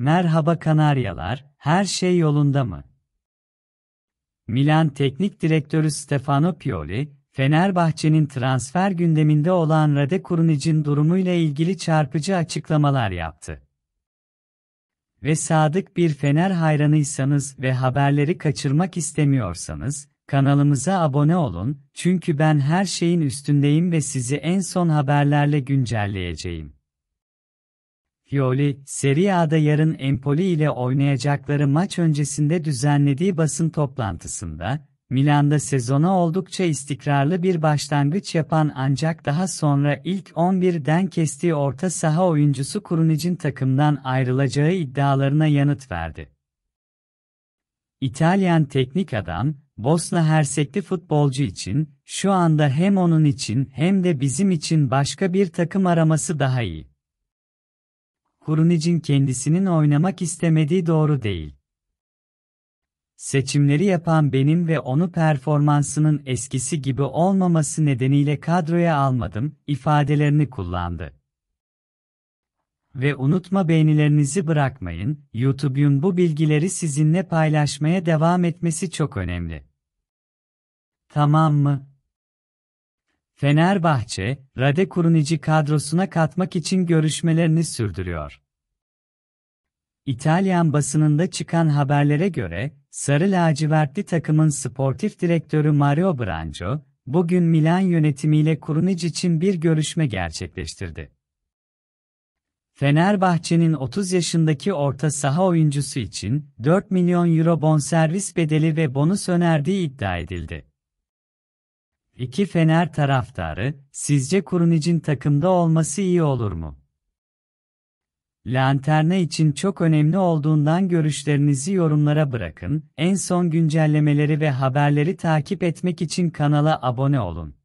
Merhaba Kanaryalar, her şey yolunda mı? Milan Teknik Direktörü Stefano Pioli, Fenerbahçe'nin transfer gündeminde olan Radu Krunic'in durumuyla ilgili çarpıcı açıklamalar yaptı. Ve sadık bir Fener hayranıysanız ve haberleri kaçırmak istemiyorsanız, kanalımıza abone olun, çünkü ben her şeyin üstündeyim ve sizi en son haberlerle güncelleyeceğim. Pioli, Serie A'da yarın Empoli ile oynayacakları maç öncesinde düzenlediği basın toplantısında, Milan'da sezona oldukça istikrarlı bir başlangıç yapan ancak daha sonra ilk 11'den kestiği orta saha oyuncusu Krunic'in takımdan ayrılacağı iddialarına yanıt verdi. İtalyan teknik adam, Bosna Hersekli futbolcu için, şu anda hem onun için hem de bizim için başka bir takım araması daha iyi. Krunic'in kendisinin oynamak istemediği doğru değil. Seçimleri yapan benim ve onu performansının eskisi gibi olmaması nedeniyle kadroya almadım, ifadelerini kullandı. Ve unutma, beğenilerinizi bırakmayın, YouTube'un bu bilgileri sizinle paylaşmaya devam etmesi çok önemli. Tamam mı? Fenerbahçe, Radu Krunic'i kadrosuna katmak için görüşmelerini sürdürüyor. İtalyan basınında çıkan haberlere göre, sarı lacivertli takımın sportif direktörü Mario Branco, bugün Milan yönetimiyle Krunic için bir görüşme gerçekleştirdi. Fenerbahçe'nin 30 yaşındaki orta saha oyuncusu için €4 milyon bonservis bedeli ve bonus önerdiği iddia edildi. İki Fener taraftarı, sizce Krunic'in takımda olması iyi olur mu? Lanterna için çok önemli olduğundan görüşlerinizi yorumlara bırakın, en son güncellemeleri ve haberleri takip etmek için kanala abone olun.